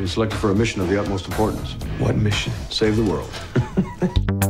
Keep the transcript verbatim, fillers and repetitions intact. You're selected for a mission of the utmost importance. What mission? Save the world.